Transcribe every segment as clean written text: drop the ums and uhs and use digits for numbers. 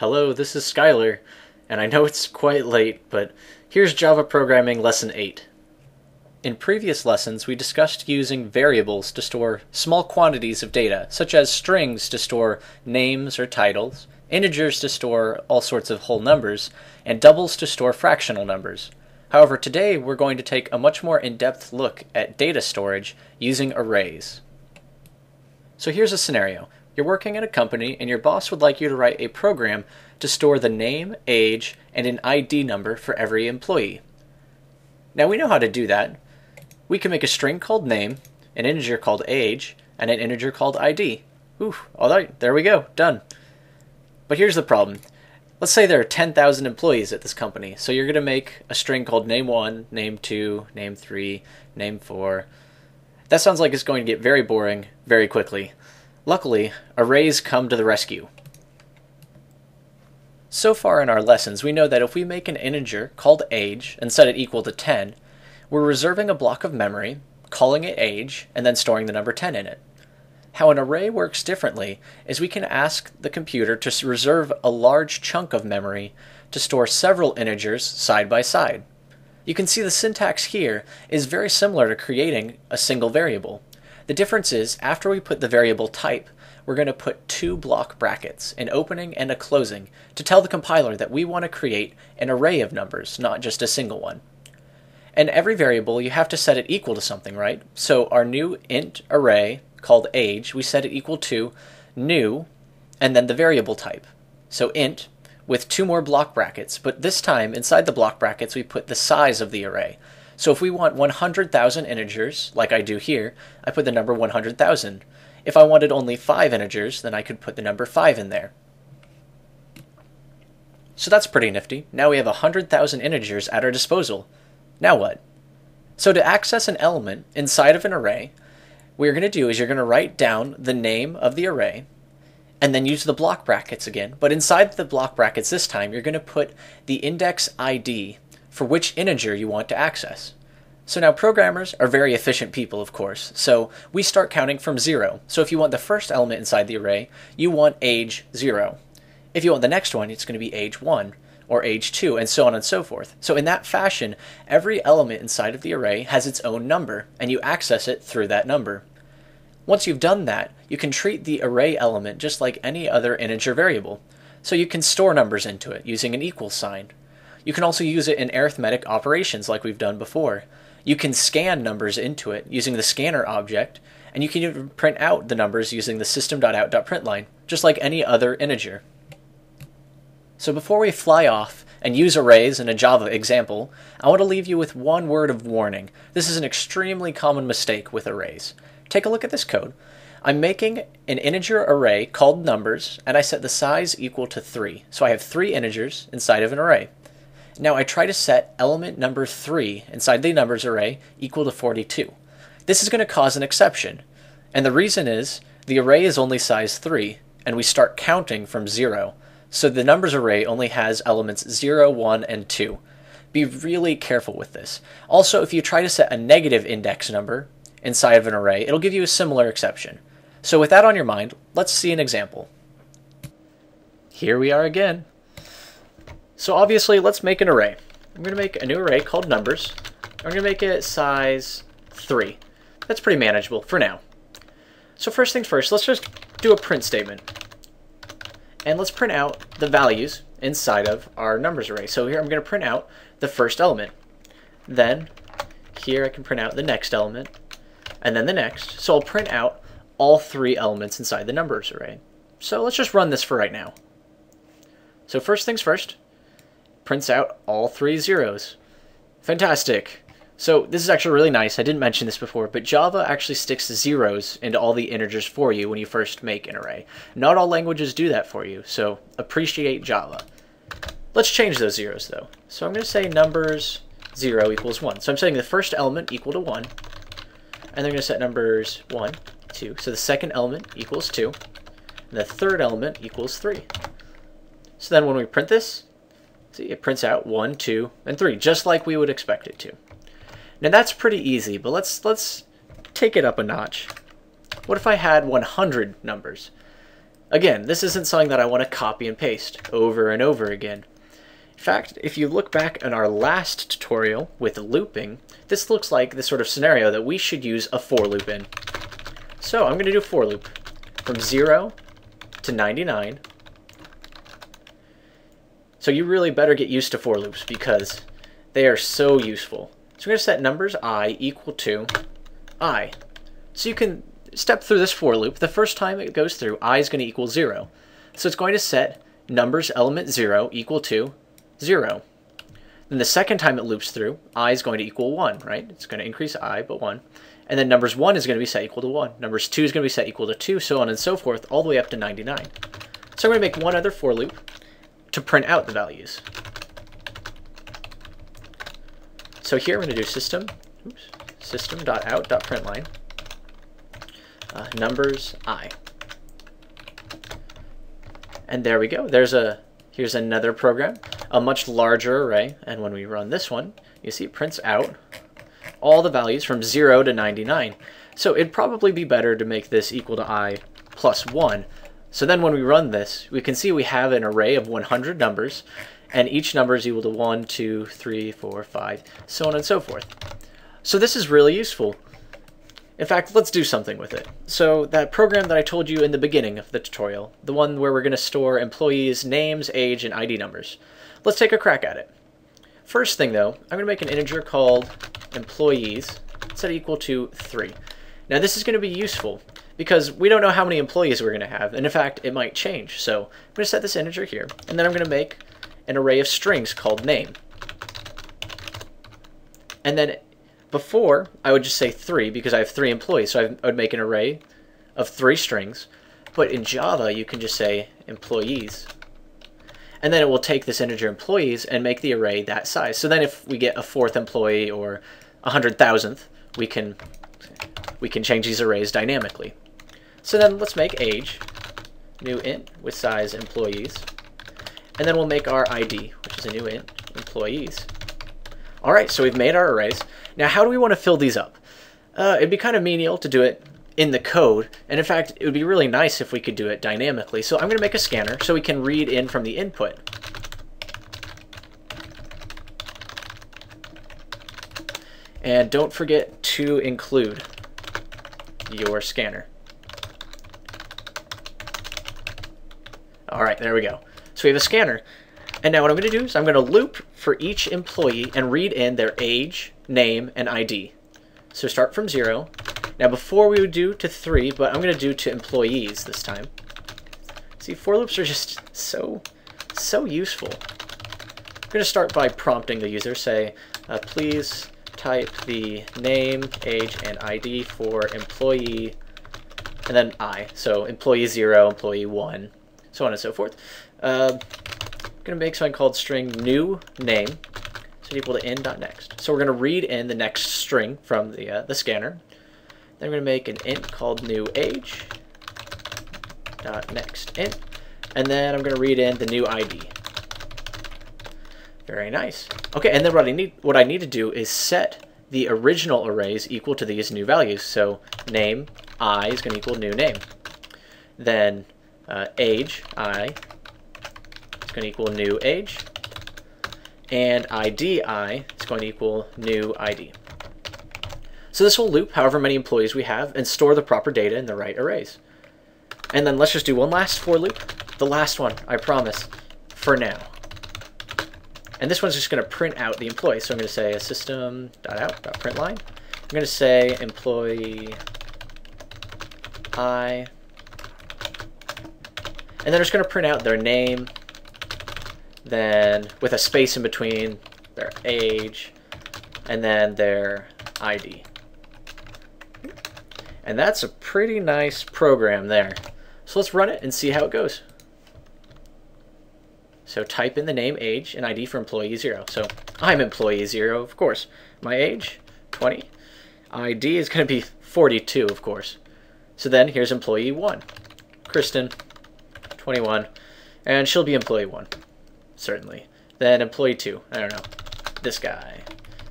Hello, this is Skyler, and I know it's quite late, but here's Java Programming Lesson 8. In previous lessons, we discussed using variables to store small quantities of data, such as strings to store names or titles, integers to store all sorts of whole numbers, and doubles to store fractional numbers. However, today we're going to take a much more in-depth look at data storage using arrays. So here's a scenario. You're working at a company and your boss would like you to write a program to store the name, age, and an ID number for every employee. Now we know how to do that. We can make a string called name, an integer called age, and an integer called ID. Oof, all right, there we go, done. But here's the problem. Let's say there are 10,000 employees at this company, so you're going to make a string called name1, name2, name3, name4. That sounds like it's going to get very boring very quickly. Luckily, arrays come to the rescue. So far in our lessons, we know that if we make an integer called age and set it equal to 10, we're reserving a block of memory, calling it age, and then storing the number 10 in it. How an array works differently is we can ask the computer to reserve a large chunk of memory to store several integers side by side. You can see the syntax here is very similar to creating a single variable. The difference is, after we put the variable type, we're going to put two block brackets, an opening and a closing, to tell the compiler that we want to create an array of numbers, not just a single one. And every variable, you have to set it equal to something, right? So our new int array, called age, we set it equal to new, and then the variable type. So int, with two more block brackets, but this time, inside the block brackets, we put the size of the array. So if we want 100,000 integers, like I do here, I put the number 100,000. If I wanted only 5 integers, then I could put the number 5 in there. So that's pretty nifty. Now we have 100,000 integers at our disposal. Now what? So to access an element inside of an array, what you're going to do is you're going to write down the name of the array, and then use the block brackets again. But inside the block brackets this time, you're going to put the index ID for which integer you want to access. So now programmers are very efficient people, of course, so we start counting from 0. So if you want the first element inside the array, you want age 0. If you want the next one, it's going to be age 1 or age 2, and so on and so forth. So in that fashion, every element inside of the array has its own number, and you access it through that number. Once you've done that, you can treat the array element just like any other integer variable. So you can store numbers into it using an equal sign. You can also use it in arithmetic operations like we've done before. You can scan numbers into it using the scanner object, and you can even print out the numbers using the system.out.println, just like any other integer. So before we fly off and use arrays in a Java example, I want to leave you with one word of warning. This is an extremely common mistake with arrays. Take a look at this code. I'm making an integer array called numbers, and I set the size equal to 3. So I have 3 integers inside of an array. Now I try to set element number 3 inside the numbers array equal to 42. This is going to cause an exception, and the reason is the array is only size 3, and we start counting from 0. So the numbers array only has elements 0, 1, and 2. Be really careful with this. Also, if you try to set a negative index number inside of an array, it'll give you a similar exception. So with that on your mind, let's see an example. Here we are again. So obviously, let's make an array. I'm going to make a new array called numbers. I'm going to make it size 3. That's pretty manageable for now. So first things first, let's just do a print statement. And let's print out the values inside of our numbers array. So here I'm going to print out the first element. Then here I can print out the next element, and then the next. So I'll print out all 3 elements inside the numbers array. So let's just run this for right now. So first things first, prints out all 3 zeros. Fantastic. So this is actually really nice. I didn't mention this before, but Java actually sticks zeros into all the integers for you when you first make an array. Not all languages do that for you, so appreciate Java. Let's change those zeros though. So I'm going to say numbers 0 equals 1. So I'm setting the first element equal to 1, and then I'm going to set numbers 1, 2. So the second element equals 2, and the third element equals 3. So then when we print this, see, it prints out 1, 2, and 3, just like we would expect it to. Now that's pretty easy, but let's take it up a notch. What if I had 100 numbers? Again, this isn't something that I want to copy and paste over and over again. In fact, if you look back in our last tutorial with looping, this looks like the sort of scenario that we should use a for loop in. So I'm going to do a for loop from 0 to 99. So you really better get used to for loops because they are so useful. So we're going to set numbers I equal to I. So you can step through this for loop. The first time it goes through, I is going to equal 0. So it's going to set numbers element 0 equal to 0. Then the second time it loops through, I is going to equal 1, right? It's going to increase I, but 1. And then numbers 1 is going to be set equal to 1. Numbers 2 is going to be set equal to 2, so on and so forth, all the way up to 99. So I'm going to make one other for loop to print out the values. So here I'm going to do system.out.println numbers I. And there we go. Here's another program, a much larger array, and when we run this one, you see it prints out all the values from 0 to 99. So it'd probably be better to make this equal to I plus 1. So then when we run this, we can see we have an array of 100 numbers, and each number is equal to 1, 2, 3, 4, 5, so on and so forth. So this is really useful. In fact, let's do something with it. So that program that I told you in the beginning of the tutorial, the one where we're going to store employees' names, age, and ID numbers. Let's take a crack at it. First thing though, I'm going to make an integer called employees, set equal to 3. Now this is going to be useful because we don't know how many employees we're going to have, and in fact it might change. So I'm going to set this integer here, and then I'm going to make an array of strings called name. And then before, I would just say 3 because I have 3 employees, so I would make an array of 3 strings. But in Java, you can just say employees. And then it will take this integer employees and make the array that size. So then if we get a 4th employee or 100,000th, we can change these arrays dynamically. So then let's make age, new int with size employees. And then we'll make our ID, which is a new int, employees. All right, so we've made our arrays. Now, how do we want to fill these up? It'd be kind of menial to do it in the code, and in fact, it would be really nice if we could do it dynamically. So I'm going to make a scanner so we can read in from the input. And don't forget to include your scanner. All right, there we go. So we have a scanner. And now what I'm going to do is I'm going to loop for each employee and read in their age, name, and ID. So start from 0. Now before we would do to 3, but I'm going to do to employees this time. See, for loops are just so useful. I'm going to start by prompting the user, say, please type the name, age, and ID for employee, and then I. So employee 0, employee 1, so on and so forth. I'm going to make something called string new name, so equal to in.next. So we're going to read in the next string from the scanner. Then I'm going to make an int called new age dot next int, and then I'm going to read in the new ID. Very nice. Okay, and then what I need to do is set the original arrays equal to these new values. So name I is going to equal new name, then age I. It's going to equal new age, and ID I is going to equal new ID. So this will loop however many employees we have and store the proper data in the right arrays. And then let's just do one last for loop, the last one, I promise, for now. And this one's just going to print out the employee. So I'm going to say system.out.println. I'm going to say employee I, and then it's going to print out their name, then with a space in between their age and then their ID. And that's a pretty nice program there. So let's run it and see how it goes. So type in the name, age, and ID for employee 0. So I'm employee 0, of course. My age, 20. ID is going to be 42, of course. So then here's employee 1. Kristen, 21. And she'll be employee 1. Certainly. Then employee 2, I don't know, this guy,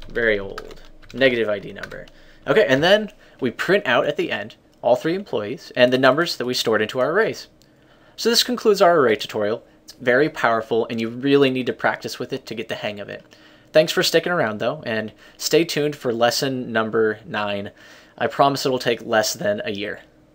very old, negative ID number. Okay, and then we print out at the end all 3 employees and the numbers that we stored into our arrays. So this concludes our array tutorial. It's very powerful and you really need to practice with it to get the hang of it. Thanks for sticking around though, and stay tuned for lesson number 9. I promise it'll take less than a year.